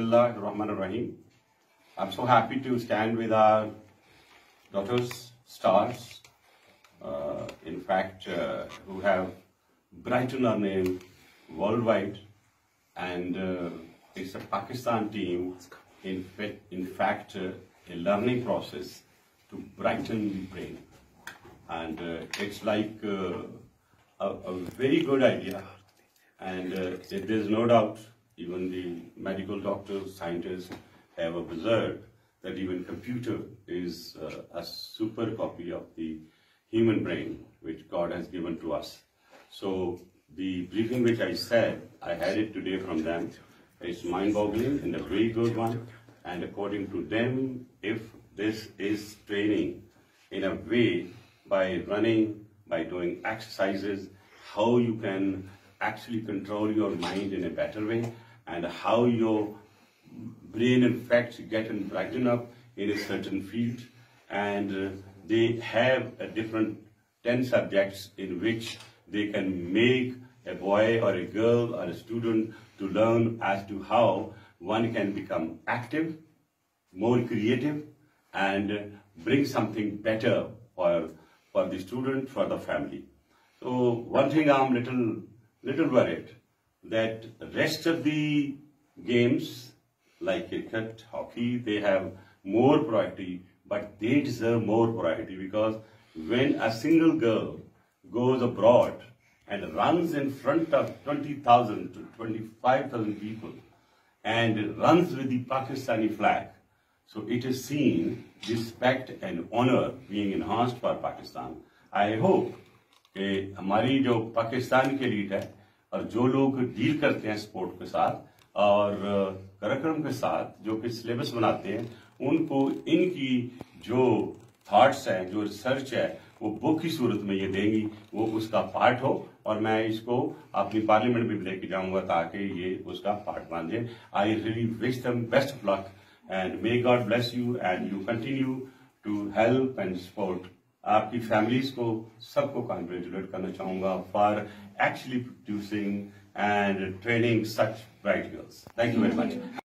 Bismillah Rahman Rahim. I'm so happy to stand with our daughters, stars, in fact, who have brightened our name worldwide, and it's a Pakistan team, in fact, a learning process to brighten the brain. And it's like a very good idea, and there's no doubt even the medical doctors, scientists have observed that even computer is a super copy of the human brain which God has given to us. So the briefing which I said, I had it today from them. It's mind-boggling and a very good one, and according to them, if this is training in a way by running, by doing exercises, how you can actually control your mind in a better way, and how your brain in fact get and brighten up in a certain field. And they have a different 10 subjects in which they can make a boy or a girl or a student to learn as to how one can become active, more creative, and bring something better for the student, for the family. So one thing I'm little worried, that rest of the games like cricket, hockey, they have more priority, but they deserve more priority, because when a single girl goes abroad and runs in front of 20,000 to 25,000 people and runs with the Pakistani flag, so it is seen respect and honor being enhanced for Pakistan. I hope कि हमारी जो पाकिस्तान की elite है और जो लोग deal करते हैं स्पोर्ट के साथ और कार्यक्रम के साथ जो कि सिलेबस बनाते हैं, उनको इनकी जो थॉट्स हैं, जो रिसर्च है, वो बुक की सूरत में ये देंगी, वो उसका पार्ट हो, और मैं इसको अपनी पार्लियामेंट में भी लेके जाऊंगा ताकि ये उसका पार्ट मान जाए. I really wish them best of luck and may God bless you and you continue to help and support. आपकी फैमिलीज को सबको कांग्रेचुलेट करना चाहूंगा for actually producing and training such bright girls. Thank you very much.